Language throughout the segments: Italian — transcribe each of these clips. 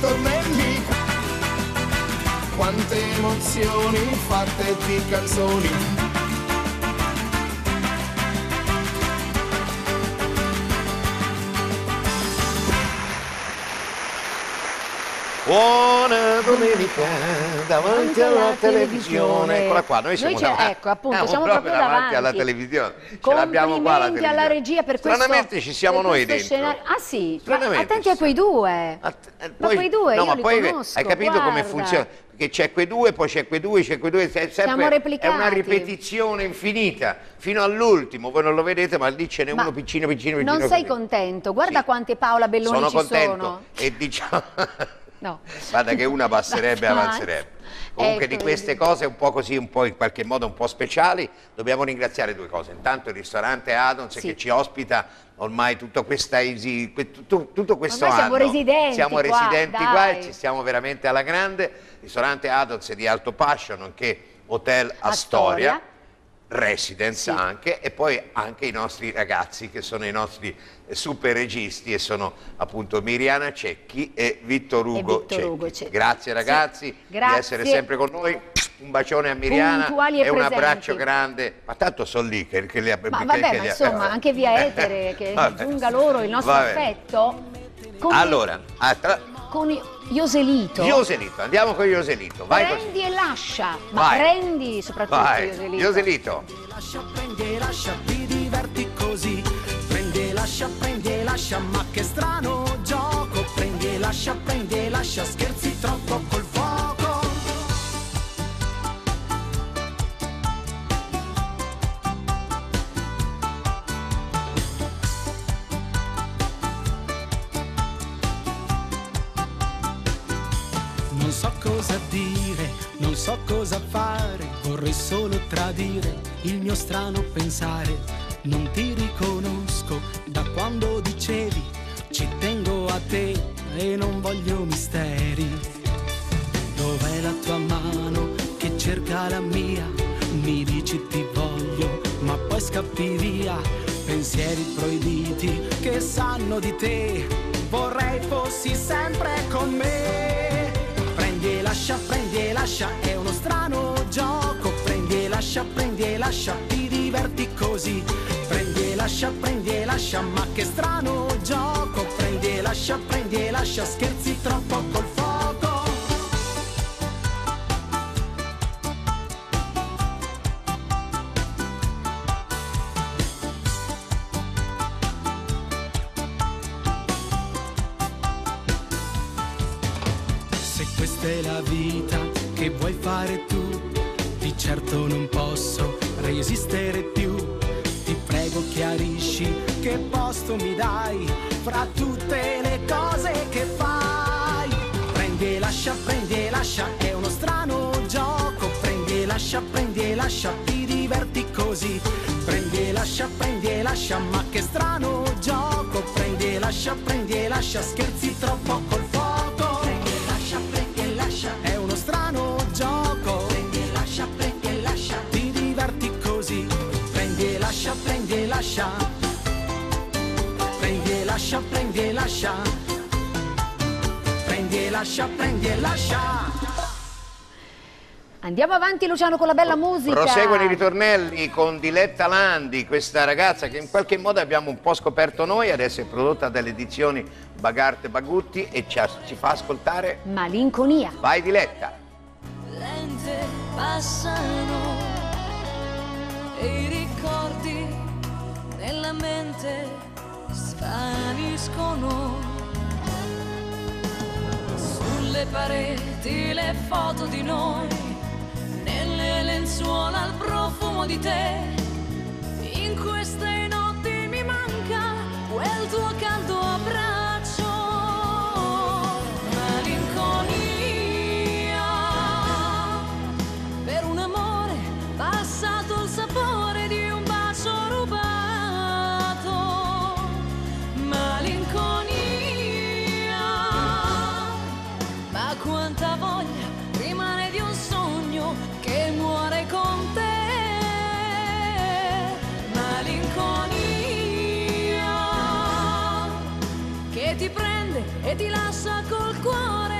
ritornelli, quante emozioni fatte di canzoni. Buona domenica davanti alla televisione. Eccola qua, noi siamo davanti. Ecco, appunto, siamo proprio davanti alla televisione. Ce l'abbiamo qua la televisione. Alla regia per questo. Stranamente ci siamo noi dentro. Ah sì, attenti a quei due. Ma quei due, no, io li conosco. Hai capito, guarda, come funziona? Che c'è quei due, poi c'è quei due, c'è quei due, sempre, siamo replicati. È una ripetizione infinita, fino all'ultimo, voi non lo vedete, ma lì ce n'è uno piccino, piccino, piccino. Non sei contento? Guarda quante Paola Belloni ci sono. Sono contento e diciamo... No. Guarda che una passerebbe e avanzerebbe. Comunque ecco, di queste cose un po' così, un po' in qualche modo un po' speciali, dobbiamo ringraziare due cose. Intanto il ristorante Adons che ci ospita ormai tutto questo anno. Siamo residenti, siamo residenti qua e ci stiamo veramente alla grande. Il ristorante Adons di Alto Pascio, nonché Hotel Astoria. Residence anche, e poi anche i nostri ragazzi che sono i nostri super registi e sono appunto Miriana Cecchi e Vittor Ugo Cecchi. Grazie ragazzi di essere sempre con noi. Un bacione a Miriana e un abbraccio grande, ma tanto sono lì che li abbiamo. Ma vabbè, ma insomma anche via etere che giunga loro il nostro affetto. Allora con Joselito. Joselito, andiamo con Joselito. Vai, prendi e lascia, ma prendi soprattutto Joselito. Joselito. Prendi e lascia, ti diverti così. Prendi e lascia, ma che strano gioco. Prendi e lascia, scherzi troppo col fuoco. Non so cosa dire, non so cosa fare, vorrei solo tradire il mio strano pensare. Non ti riconosco da quando dicevi ci tengo a te e non voglio misteri. Dov'è la tua mano che cerca la mia? Mi dici ti voglio ma poi scappi via. Pensieri proibiti che sanno di te, vorrei fossi sempre con me. Prendi e lascia, è uno strano gioco. Prendi e lascia, ti diverti così. Prendi e lascia, ma che strano gioco. Prendi e lascia, scherzi troppo col fuoco. La vita che vuoi fare tu, di certo non posso resistere più. Ti prego chiarisci che posto mi dai fra tutte le cose che fai. Prendi e lascia, è uno strano gioco. Prendi e lascia, ti diverti così. Prendi e lascia, ma che strano gioco. Prendi e lascia, scherzi troppo col fuoco. È uno strano gioco. Prendi e lascia, ti diverti così. Prendi e lascia, prendi e lascia, prendi e lascia. Andiamo avanti Luciano con la bella musica. Proseguono i ritornelli con Diletta Landi, questa ragazza che in qualche modo abbiamo un po' scoperto noi, adesso è prodotta dalle edizioni Bagarte Bagurti e ci fa ascoltare Malinconia. Vai Diletta. Lente passano e i ricordi nella mente svaniscono. Sulle pareti le foto di noi, nelle lenzuola il profumo di te. In queste notti mi manca quel tuo caldo abbraccio. Malinconia per un amore passato, il sapore di un bacio rubato. Malinconia, ma quanta voglia rimane di un sogno che muore con te. Malinconia che ti prende e ti lascia col cuore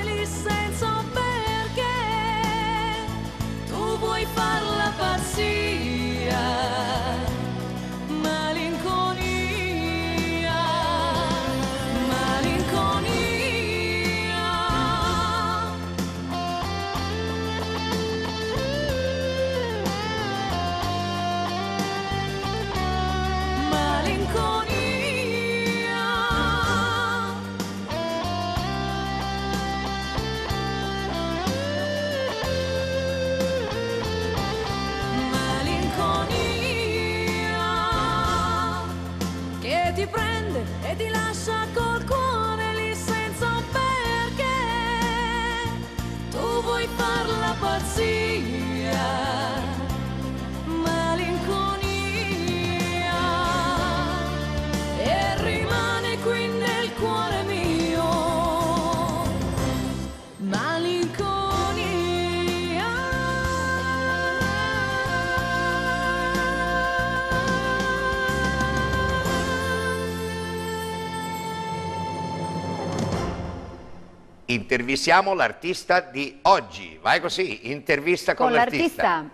Intervistiamo l'artista di oggi. Vai così, intervista con l'artista.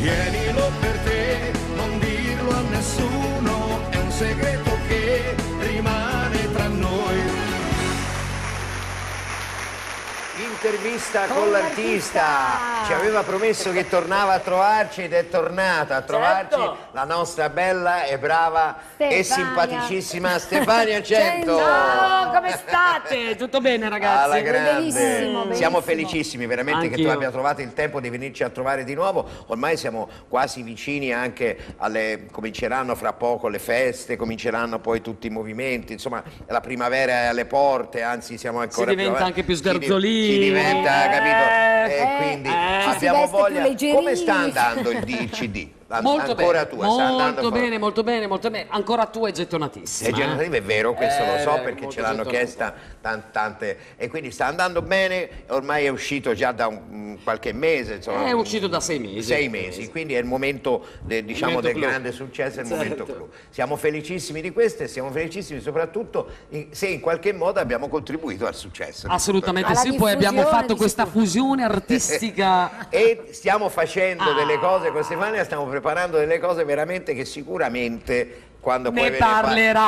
Tienilo per te, non dirlo a nessuno, è un segreto che rimane tra noi. Intervista con l'artista. Ci aveva promesso che tornava a trovarci ed è tornata a trovarci, certo, la nostra bella e brava Stefania e simpaticissima Stefania Cento. Ciao, come state? Tutto bene ragazzi? Alla grande. Benissimo, benissimo. Siamo felicissimi veramente che tu abbia trovato il tempo di venirci a trovare di nuovo. Ormai siamo quasi vicini anche alle... cominceranno fra poco le feste, cominceranno poi tutti i movimenti, insomma la primavera è alle porte, anzi siamo ancora più... Si diventa anche più sgarzolini. Ci diventa, capito? Quindi abbiamo voglia. Come sta andando il CD? Molto ancora bene, molto bene, ancora tua è gettonatissima. È gettonatissima, è vero, questo lo so perché ce l'hanno chiesta tante, e quindi sta andando bene, ormai è uscito già da qualche mese, insomma, è uscito da 6 mesi. 6 mesi, quindi è il momento del grande successo, è il momento clou. Siamo felicissimi di questo e siamo felicissimi soprattutto se in qualche modo abbiamo contribuito al successo. Assolutamente sì, poi abbiamo fatto questa fusione artistica. E stiamo facendo delle cose con Stefania, stiamo preparando delle cose veramente che sicuramente quando poi ne parlerà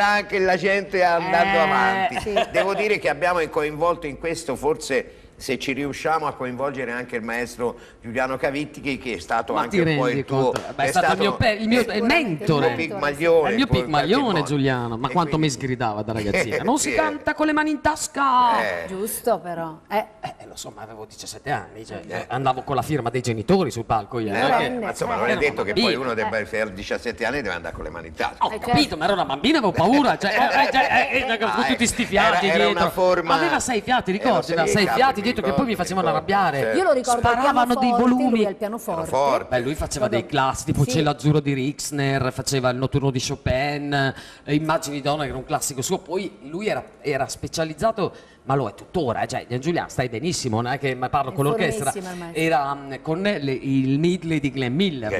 anche la gente andando avanti. Sì. Devo dire che abbiamo coinvolto in questo, forse se ci riusciamo a coinvolgere anche il maestro Giuliano Cavitti, che è stato anche un po' il tuo... è stato il mio mentore, il mio pigmaglione Giuliano, ma quanto mi sgridava da ragazzina, non si canta con le mani in tasca, giusto però lo so, ma avevo 17 anni, cioè, andavo con la firma dei genitori sul palco io, ma insomma non è detto che poi uno debba, se ha 17 anni deve andare con le mani in tasca. Ho capito, ma era una bambina, avevo paura, tutti sti fiati dietro, aveva 6 fiati, ricordi? Aveva 6 fiati dietro, che poi mi facevano arrabbiare. Certo. Io lo ricordo, sparavano dei volumi al pianoforte. Beh, lui faceva dei classi tipo Cello Azzurro di Rixner, faceva il notturno di Chopin, Immagini di donna, che era un classico suo. Poi lui era specializzato, ma lo è tuttora, cioè Giuliano stai benissimo, non è che parlo con l'orchestra, era con il medley di Glenn Miller,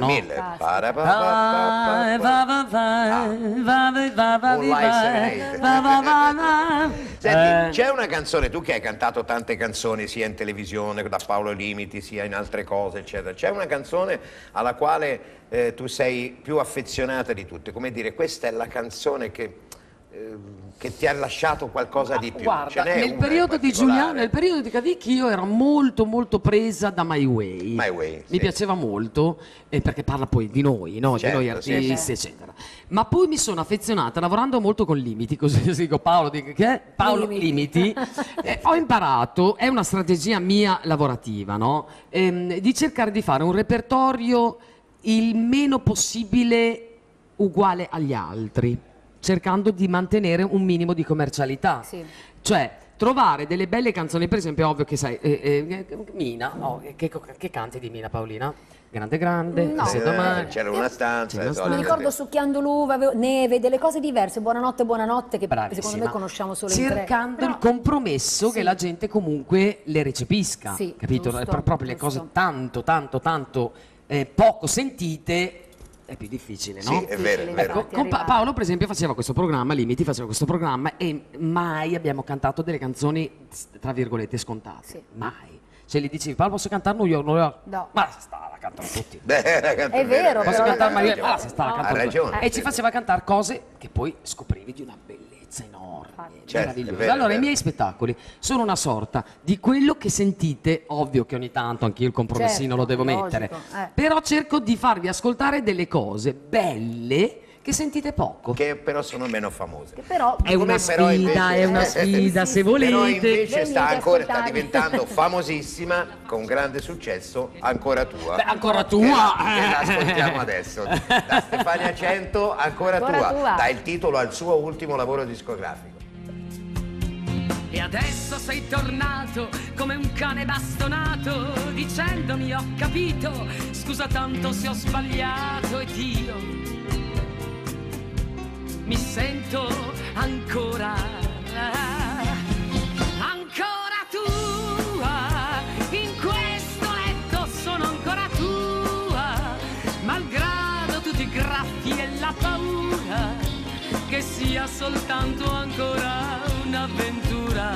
Senti, c'è una canzone, tu che hai cantato tante canzoni sia in televisione da Paolo Limiti sia in altre cose eccetera, c'è una canzone alla quale tu sei più affezionata di tutte, come dire, questa è la canzone che ti ha lasciato qualcosa di più? Guarda, nel periodo di Cavicchi io ero molto presa da My Way, mi piaceva molto, perché parla poi di noi, no? Certo, di noi artisti eccetera, ma poi mi sono affezionata lavorando molto con Limiti, così dico Paolo Limiti, ho imparato, è una strategia mia lavorativa, no? Di cercare di fare un repertorio il meno possibile uguale agli altri, cercando di mantenere un minimo di commercialità, cioè trovare delle belle canzoni. Per esempio, ovvio che sai, Mina, che canti di Mina Paolina? Grande, no. C'era una stanza, mi ricordo Succhiando l'uva, Neve, delle cose diverse, Buonanotte, che secondo me conosciamo solo in tre. Cercando il compromesso che la gente comunque le recepisca, capito? Proprio le cose tanto poco sentite è più difficile, no? Sì, è vero, è vero. Ecco, con Paolo per esempio faceva questo programma, Limiti faceva questo programma, e mai abbiamo cantato delle canzoni tra virgolette scontate, mai. Se gli dicevi Paolo posso cantare New York? No. Ma la cantano tutti. È vero, posso cantare New York? Ma la cantano tutti. E ci faceva cantare cose che poi scoprivi di una bellezza enorme, meravigliosa. Allora i miei spettacoli sono una sorta di quello che sentite, ovvio che ogni tanto anch'io il compromessino lo devo mettere, però cerco di farvi ascoltare delle cose belle che sentite poco, che però sono meno famose. Però è una sfida, se volete. Però invece sta diventando famosissima, con grande successo, Ancora tua. Beh, Ancora tua! La ascoltiamo adesso. Da Stefania Cento, Ancora tua. Dà il titolo al suo ultimo lavoro discografico. E adesso sei tornato come un cane bastonato, dicendomi ho capito, scusa tanto se ho sbagliato, ed io mi sento ancora tua, in questo letto sono ancora tua, malgrado tutti i graffi e la paura che si sia soltanto ancora un'avventura,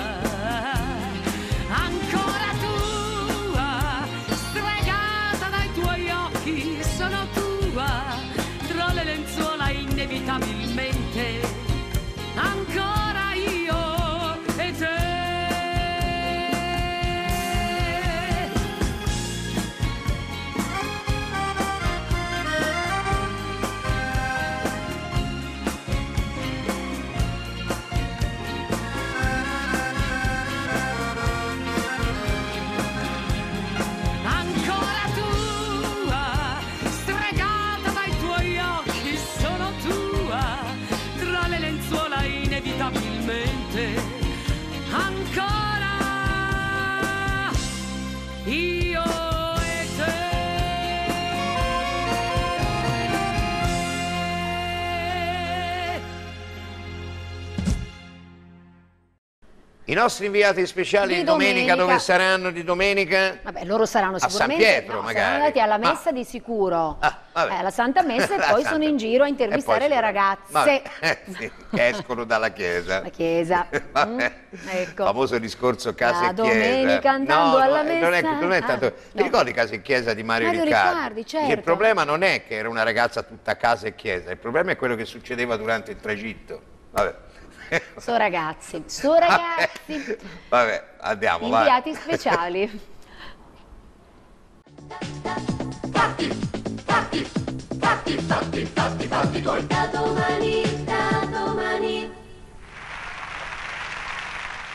ancora tua, stregata dai tuoi occhi, sono tua, tra le lenzuola inevitabilmente, ancora io e te. Ancora tua, stregata dai tuoi occhi, sono tua, tra le lenzuola inevitabilmente, ancora io e te. I nostri inviati speciali di domenica, dove saranno di domenica? Vabbè, loro saranno a sicuramente San Pietro, magari. Sono andati alla messa di sicuro, alla Santa Messa, e poi sono in giro a intervistare le ragazze. Vabbè, sì, che escono dalla chiesa. La chiesa. Vabbè. Ecco. Famoso discorso casa e chiesa. Domenica andando alla messa. Non è tanto. Ti ricordi casa e chiesa di Mario Riccardi? Certo. Il problema non è che era una ragazza tutta casa e chiesa, il problema è quello che succedeva durante il tragitto. Vabbè. So ragazzi. Vabbè, andiamo. Inviati speciali. Fatti gol. Da domani.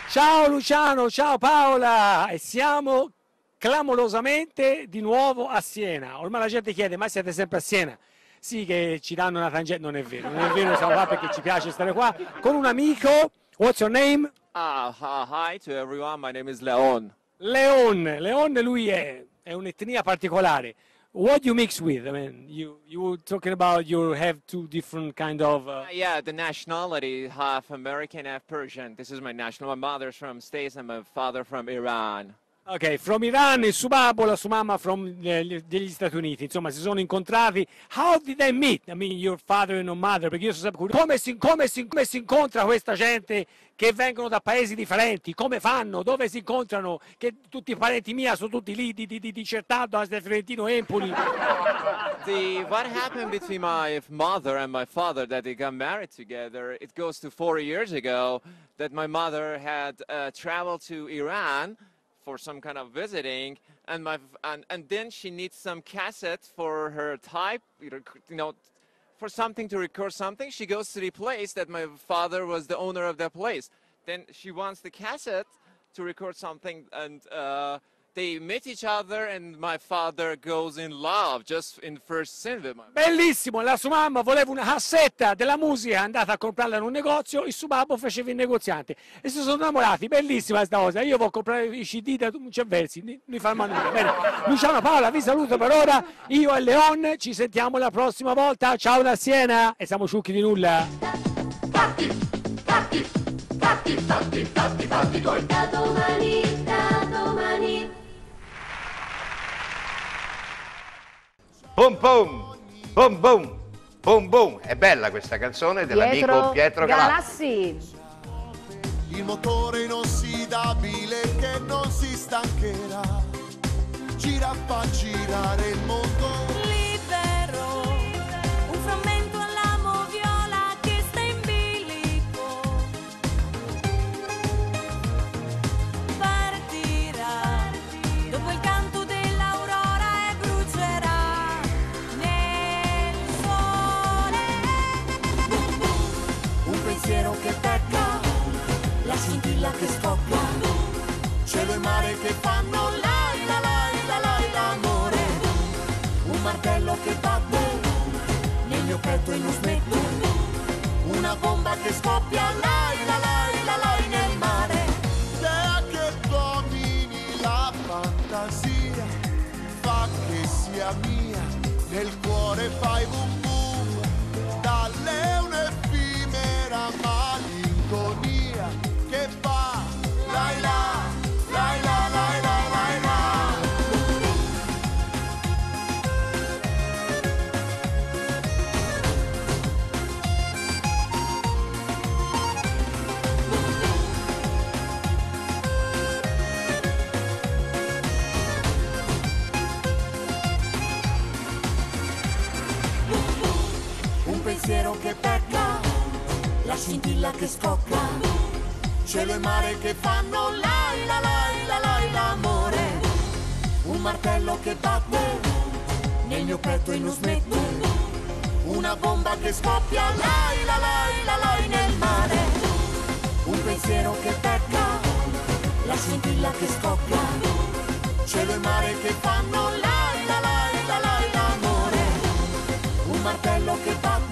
Ciao Luciano, ciao Paola, e siamo clamorosamente di nuovo a Siena. Ormai la gente chiede: ma siete sempre a Siena? Sì, che ci danno una tangente, non è vero, siamo qua perché ci piace stare qua con un amico. What's your name? Hi to everyone, my name is Leon. Leon lui è un'etnia particolare. What do you mix with? I mean, you were talking about you have two different kind of... Yeah, the nationality, half American, half Persian. This is my national. My mother's from States and my father from Iran. Ok, from Iran, il suo babbo, la sua mamma from degli Stati Uniti, insomma si sono incontrati. How did they meet? I mean, your father and your mother, perché io sono sempre curioso. Come si incontra questa gente che vengono da paesi differenti? Come fanno? Dove si incontrano? Che tutti i parenti miei sono tutti lì, di Certaldo, da Trentino, Empoli. What happened between my mother and my father that they got married together, it goes to 4 years ago that my mother had traveled to Iran for some kind of visiting, and then she needs some cassette for her type, for something to record something. She goes to the place that my father was the owner of that place. Then she wants the cassette to record something, and they met each other, and my father goes in love just in the first scene with my... Bellissimo, la sua mamma voleva una cassetta della musica, è andata a comprarla in un negozio, il suo babbo faceva il negoziante e si sono innamorati. Bellissima questa cosa. Io vado a comprare i CD da Tuncia Versi, non fa nulla. Bene, Luciano, Paola, vi saluto per ora. Io e Leon ci sentiamo la prossima volta. Ciao da Siena, e siamo ciucchi di nulla. Fatti gol. Da domani. Boom boom, boom boom, boom boom. È bella questa canzone dell'amico Pietro Galassi. Il motore inossidabile che non si stancherà, gira, fa girare il mondo. Libero, un frammento all'amo viola che sta in bilico. Partirà, dopo il canto del... Pensiero che pecca, la scintilla che scoppia, cielo e mare che fanno la la la la l'amore, un martello che batte nel mio petto e non smetto, una bomba che scoppia la la nel mare. Te che domini la fantasia, fa che sia mia, nel cuore fai boom boom, dalle malinconia che fa lai la lai la lai la lai la. pensiero che pecca, la scintilla che scocca, cielo e mare che fanno lai la lai la lai l'amore, un martello che batte nel mio petto e non smette, una bomba che scoppia lai la lai la lai nel mare, un pensiero che pecca, la scintilla che scocca, cielo e mare che fanno lai la lai la lai l'amore, un martello che batte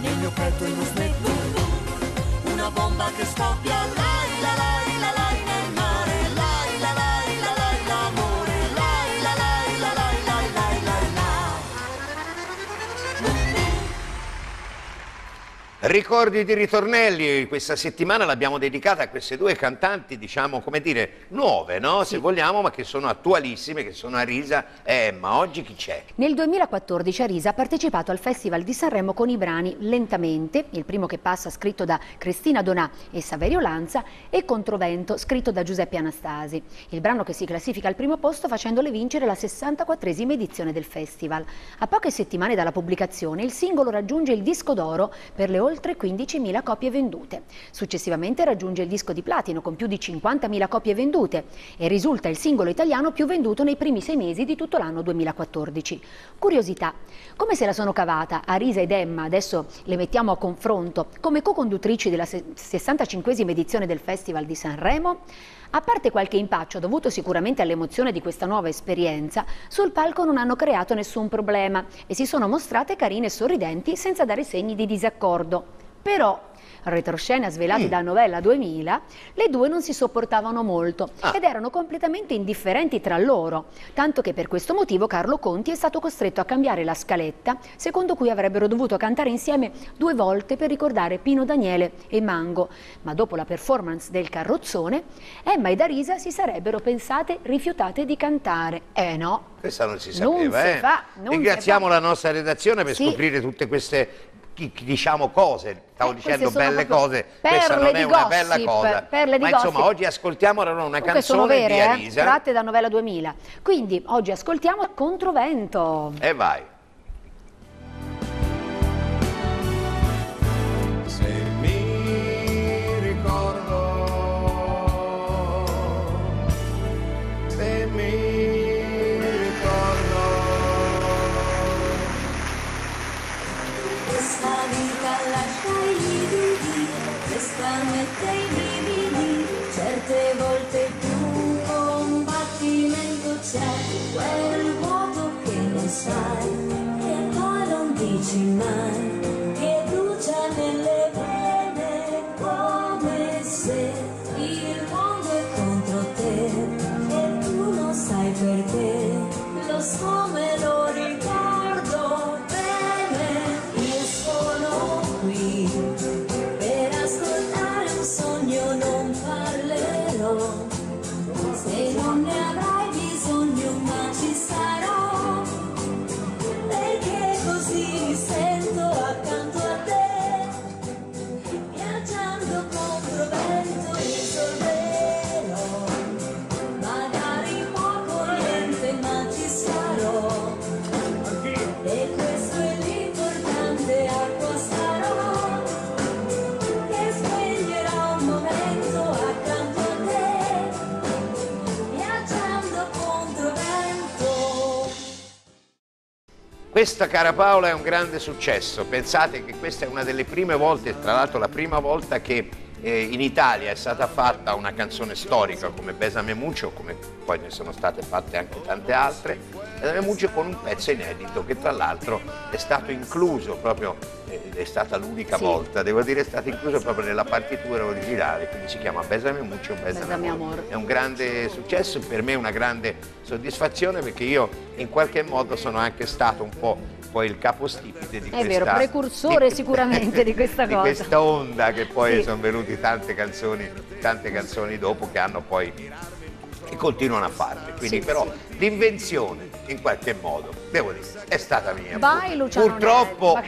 nel mio petto e non smette, una bomba che scoppia lai la lai la lai nel mare, lai la lai la lai l'amore, lai la lai la lai lai lai lai la. Ricordi di Ritornelli, questa settimana l'abbiamo dedicata a queste due cantanti, diciamo, come dire, nuove, no? Sì. Se vogliamo, ma che sono attualissime, che sono Arisa e Emma. Oggi chi c'è? Nel 2014 Arisa ha partecipato al Festival di Sanremo con i brani Lentamente, il primo che passa scritto da Cristina Donà e Saverio Lanza, e Controvento scritto da Giuseppe Anastasi, il brano che si classifica al primo posto facendole vincere la 64esima edizione del festival. A poche settimane dalla pubblicazione il singolo raggiunge il disco d'oro per le oltre 15.000 copie vendute. Successivamente raggiunge il disco di platino con più di 50.000 copie vendute e risulta il singolo italiano più venduto nei primi 6 mesi di tutto l'anno 2014. Curiosità, come se la sono cavata Arisa ed Emma, adesso le mettiamo a confronto, come co-conduttrici della 65esima edizione del Festival di Sanremo? A parte qualche impaccio dovuto sicuramente all'emozione di questa nuova esperienza, sul palco non hanno creato nessun problema e si sono mostrate carine e sorridenti senza dare segni di disaccordo. Però, retroscena svelati da Novella 2000, le due non si sopportavano molto ed erano completamente indifferenti tra loro, tanto che per questo motivo Carlo Conti è stato costretto a cambiare la scaletta, secondo cui avrebbero dovuto cantare insieme 2 volte per ricordare Pino Daniele e Mango, ma dopo la performance del carrozzone Emma ed Arisa si sarebbero rifiutate di cantare. No, questa non si sapeva, Ringraziamo la nostra redazione per scoprire tutte queste cose, stavo dicendo belle cose, questa non è una bella cosa, ma insomma oggi ascoltiamo una canzone di Arisa tratte da Novella 2000, quindi oggi ascoltiamo Controvento e vai. Se mi ricordo, se mi mette i brividi, certe volte più combattimento c'è, quel vuoto che non sai, che poi non dici mai, che brucia nelle vene come se il mondo è contro te e tu non sai perché, lo so me lo ricordo bene, io sono qui. Sogno non parlerò, se non ne avrai bisogno ma ci sarò, perché così mi sento accanto a te, viaggiando contro vento risolverò, magari poco niente ma ci sarò, e questo è l'importante, acqua sarò. Questa, cara Paola, è un grande successo. Pensate che questa è una delle prime volte, tra l'altro la prima volta che in Italia è stata fatta una canzone storica come Besame Mucho, come poi ne sono state fatte anche tante altre, Besame Mucho con un pezzo inedito che tra l'altro è stato incluso proprio, è stata l'unica volta, devo dire, è stato incluso proprio nella partitura originale, quindi si chiama Besame Mucho, Besame Amor. È un grande successo, per me una grande soddisfazione, perché io in qualche modo sono anche stato un po' poi il capostipite di questa, precursore sicuramente di questa cosa, di questa onda che poi sono venute tante canzoni dopo, che hanno poi e continuano a farle, quindi però l'invenzione in qualche modo, devo dire, è stata mia. Vai, Luciano, purtroppo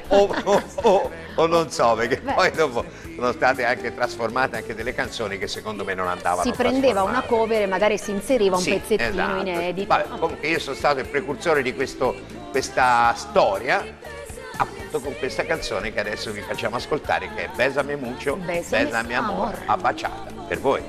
o non so, perché poi dopo sono state anche trasformate anche delle canzoni che secondo me non andavano. Si prendeva una cover e magari si inseriva un pezzettino inedito. Vabbè, comunque io sono stato il precursore di questa storia, appunto. tutto con questa canzone che adesso vi facciamo ascoltare, che è Besame Mucho, Besame Amor, Abbaciata, per voi.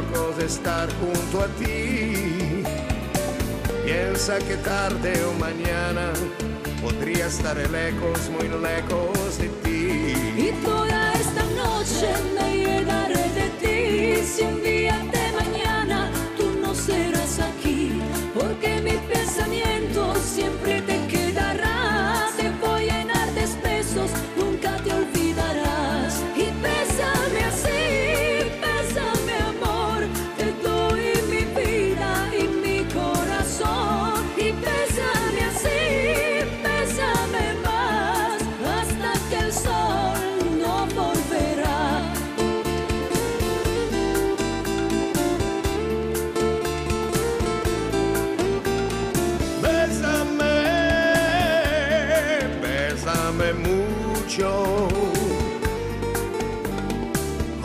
Ojos de estar junto a ti. Piensa que tarde o mañana podría estar lejos, muy lejos de ti. Y toda esta noche me llegaré de ti. Si un día de mañana tú no serás aquí, porque mi pensamiento siempre te quedará. Te voy a llenar de besos, nunca te olvidarás. Y bésame así.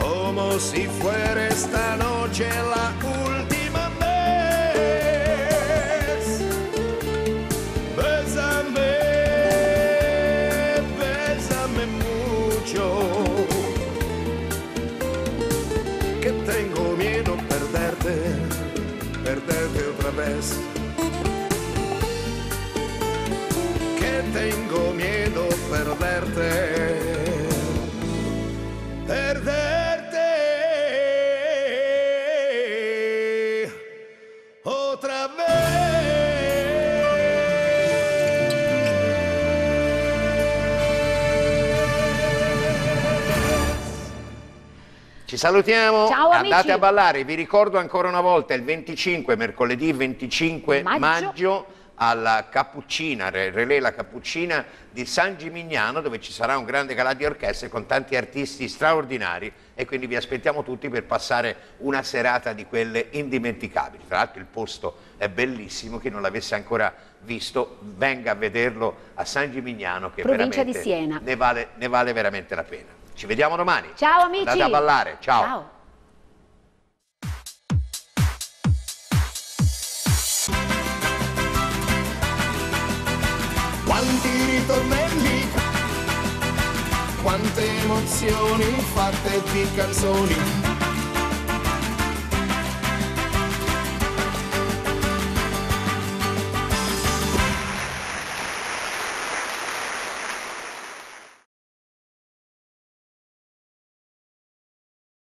Como si fuera esta noche la última vez. Bésame, bésame mucho, que tengo miedo perderte, perderte otra vez. Que tengo miedo perderte, perderte otra vez. Ci salutiamo, ciao, andate amici a ballare. Vi ricordo ancora una volta il 25, mercoledì 25 maggio alla Cappuccina, Relè la Cappuccina di San Gimignano, dove ci sarà un grande galà di orchestre con tanti artisti straordinari, e quindi vi aspettiamo tutti per passare una serata di quelle indimenticabili. Tra l'altro il posto è bellissimo, chi non l'avesse ancora visto venga a vederlo a San Gimignano, che provincia di Siena, ne vale veramente la pena. Ci vediamo domani, ciao amici, andate a ballare, ciao, ciao. Quanti ritornelli, quante emozioni fatte di canzoni.